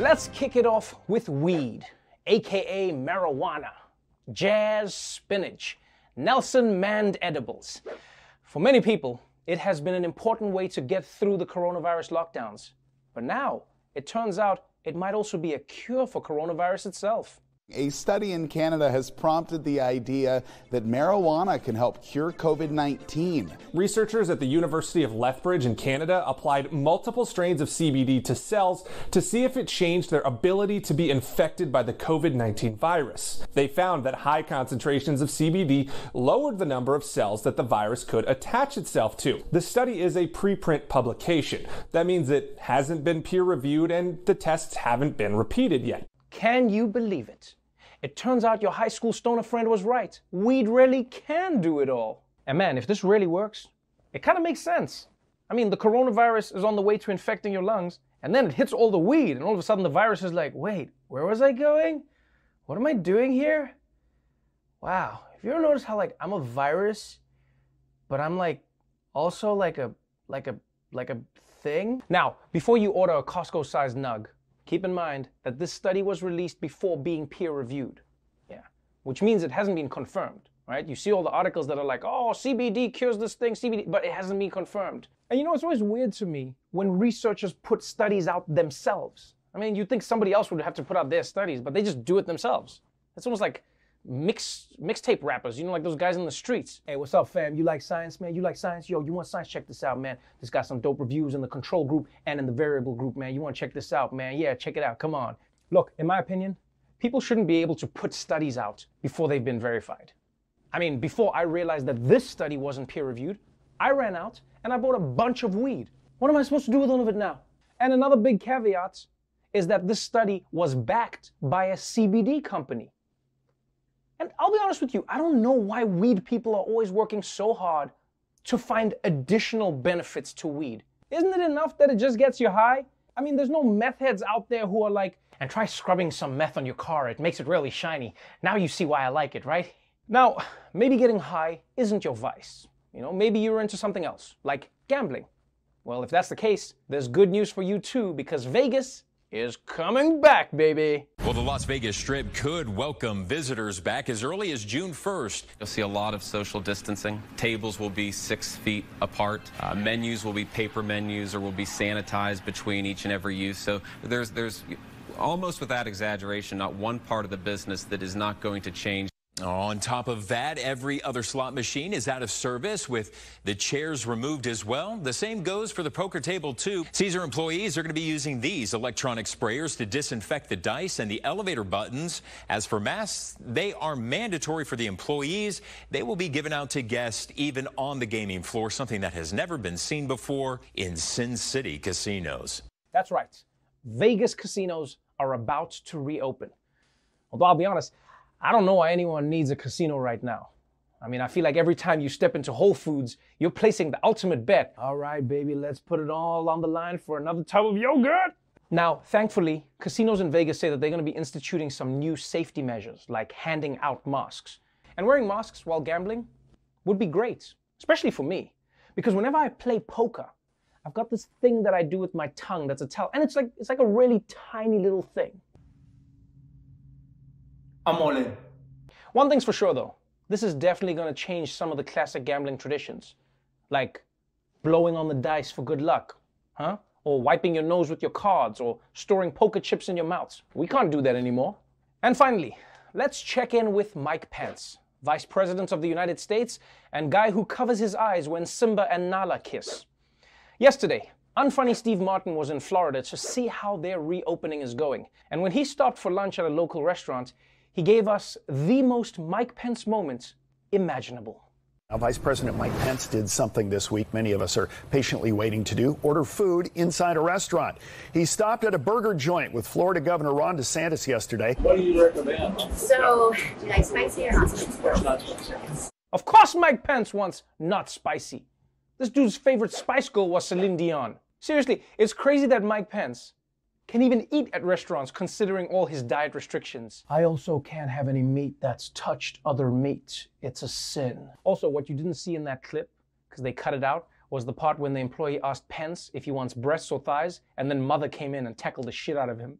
Let's kick it off with weed, aka marijuana, jazz spinach, Nelson Mand edibles. For many people, it has been an important way to get through the coronavirus lockdowns. But now, it turns out it might also be a cure for coronavirus itself. A study in Canada has prompted the idea that marijuana can help cure COVID-19. Researchers at the University of Lethbridge in Canada applied multiple strains of CBD to cells to see if it changed their ability to be infected by the COVID-19 virus. They found that high concentrations of CBD lowered the number of cells that the virus could attach itself to. The study is a preprint publication. That means it hasn't been peer-reviewed and the tests haven't been repeated yet. Can you believe it? It turns out your high school stoner friend was right. Weed really can do it all. And man, if this really works, it kind of makes sense. I mean, the coronavirus is on the way to infecting your lungs, and then it hits all the weed, and all of a sudden the virus is like, wait, where was I going? What am I doing here? Wow, have you ever noticed how, like, I'm a virus, but I'm like, also like a thing? Now, before you order a Costco-sized nug, keep in mind that this study was released before being peer-reviewed, which means it hasn't been confirmed, right? You see all the articles that are like, oh, CBD cures this thing, CBD, but it hasn't been confirmed. And you know, it's always weird to me when researchers put studies out themselves. I mean, you'd think somebody else would have to put out their studies, but they just do it themselves. It's almost like mixtape rappers, you know, like those guys in the streets. Hey, what's up, fam? You like science, man? You like science? Yo, you want science? Check this out, man. This got some dope reviews in the control group and in the variable group, man. You want to check this out, man? Yeah, check it out. Come on. Look, in my opinion, people shouldn't be able to put studies out before they've been verified. I mean, before I realized that this study wasn't peer-reviewed, I ran out and I bought a bunch of weed. What am I supposed to do with all of it now? And another big caveat is that this study was backed by a CBD company. And I'll be honest with you, I don't know why weed people are always working so hard to find additional benefits to weed. Isn't it enough that it just gets you high? I mean, there's no meth heads out there who are like, and try scrubbing some meth on your car, it makes it really shiny. Now you see why I like it, right? Now, maybe getting high isn't your vice. You know, maybe you're into something else, like gambling. Well, if that's the case, there's good news for you too, because Vegas is coming back, baby. Well, the Las Vegas Strip could welcome visitors back as early as June 1st. You'll see a lot of social distancing. Tables will be 6 feet apart. Menus will be paper menus or will be sanitized between each and every use. So there's almost without exaggeration, not one part of the business that is not going to change. On top of that, every other slot machine is out of service with the chairs removed as well. The same goes for the poker table, too. Caesar employees are going to be using these electronic sprayers to disinfect the dice and the elevator buttons. As for masks, they are mandatory for the employees. They will be given out to guests even on the gaming floor, something that has never been seen before in Sin City casinos. That's right. Vegas casinos are about to reopen. Although, I'll be honest, I don't know why anyone needs a casino right now. I mean, I feel like every time you step into Whole Foods, you're placing the ultimate bet. All right, baby, let's put it all on the line for another tub of yogurt. Now, thankfully, casinos in Vegas say that they're going to be instituting some new safety measures, like handing out masks. And wearing masks while gambling would be great, especially for me, because whenever I play poker, I've got this thing that I do with my tongue that's a towel, and it's like a really tiny little thing. I'm all in. One thing's for sure though, this is definitely going to change some of the classic gambling traditions, like blowing on the dice for good luck, huh? Or wiping your nose with your cards, or storing poker chips in your mouth. We can't do that anymore. And finally, let's check in with Mike Pence, Vice President of the United States, and guy who covers his eyes when Simba and Nala kiss. Yesterday, unfunny Steve Martin was in Florida to see how their reopening is going. And when he stopped for lunch at a local restaurant, he gave us the most Mike Pence moment imaginable. Now, Vice President Mike Pence did something this week many of us are patiently waiting to do, order food inside a restaurant. He stopped at a burger joint with Florida Governor Ron DeSantis yesterday. What do you recommend? So, do you like spicy or not spicy? Not spicy. Of course Mike Pence wants not spicy. This dude's favorite Spice Girl was Celine Dion. Seriously, it's crazy that Mike Pence can even eat at restaurants considering all his diet restrictions. I also can't have any meat that's touched other meat. It's a sin. Also, what you didn't see in that clip, because they cut it out, was the part when the employee asked Pence if he wants breasts or thighs, and then Mother came in and tackled the shit out of him.